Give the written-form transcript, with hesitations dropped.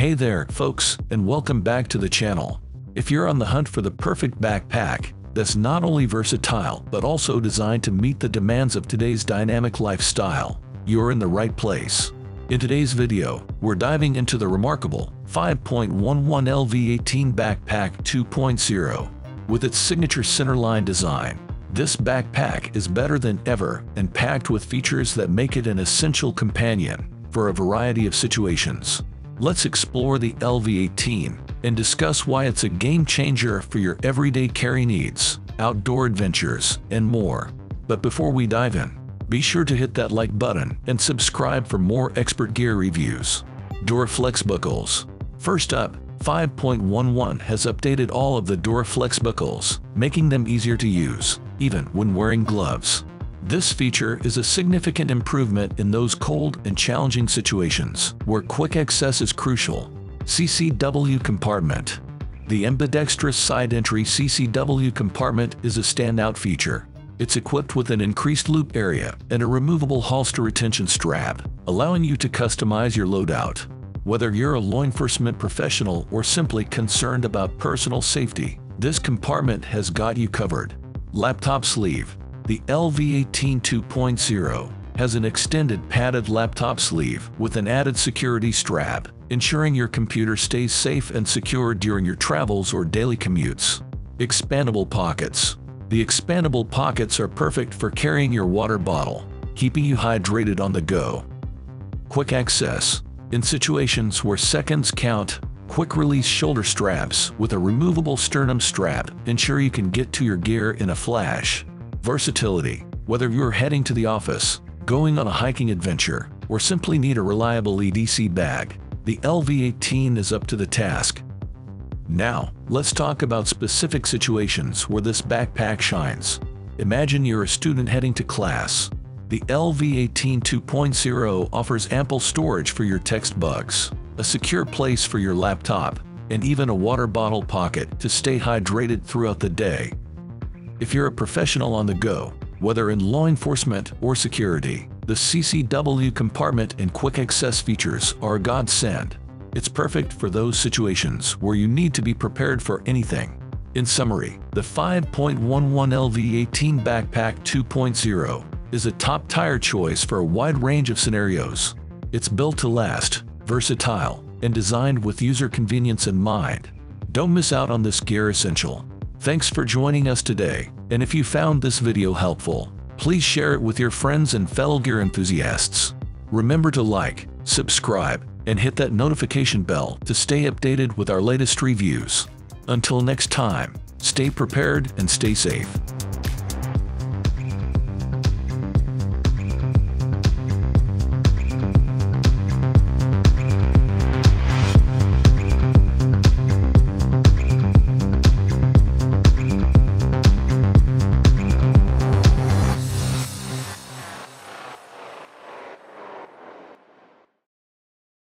Hey there, folks, and welcome back to the channel. If you're on the hunt for the perfect backpack that's not only versatile but also designed to meet the demands of today's dynamic lifestyle, you're in the right place. In today's video, we're diving into the remarkable 5.11 LV18 Backpack 2.0. With its signature centerline design, this backpack is better than ever and packed with features that make it an essential companion for a variety of situations. Let's explore the LV18 and discuss why it's a game changer for your everyday carry needs, outdoor adventures, and more. But before we dive in, be sure to hit that like button and subscribe for more expert gear reviews. DuraFlex buckles. First up, 5.11 has updated all of the DuraFlex buckles, making them easier to use, even when wearing gloves. This feature is a significant improvement in those cold and challenging situations where quick access is crucial. CCW compartment. The ambidextrous side entry CCW compartment is a standout feature. It's equipped with an increased loop area and a removable holster retention strap, allowing you to customize your loadout. Whether you're a law enforcement professional or simply concerned about personal safety, this compartment has got you covered. Laptop sleeve. The LV18 2.0 has an extended padded laptop sleeve with an added security strap, ensuring your computer stays safe and secure during your travels or daily commutes. Expandable pockets. The expandable pockets are perfect for carrying your water bottle, keeping you hydrated on the go. Quick access. In situations where seconds count, quick-release shoulder straps with a removable sternum strap ensure you can get to your gear in a flash. Versatility. Whether you're heading to the office, going on a hiking adventure, or simply need a reliable EDC bag, the LV18 is up to the task. Now, let's talk about specific situations where this backpack shines. Imagine you're a student heading to class. The LV18 2.0 offers ample storage for your textbooks, a secure place for your laptop, and even a water bottle pocket to stay hydrated throughout the day. If you're a professional on the go, whether in law enforcement or security, the CCW compartment and quick access features are a godsend. It's perfect for those situations where you need to be prepared for anything. In summary, the 5.11 LV18 Backpack 2.0 is a top-tier choice for a wide range of scenarios. It's built to last, versatile, and designed with user convenience in mind. Don't miss out on this gear essential. Thanks for joining us today, and if you found this video helpful, please share it with your friends and fellow gear enthusiasts. Remember to like, subscribe, and hit that notification bell to stay updated with our latest reviews. Until next time, stay prepared and stay safe.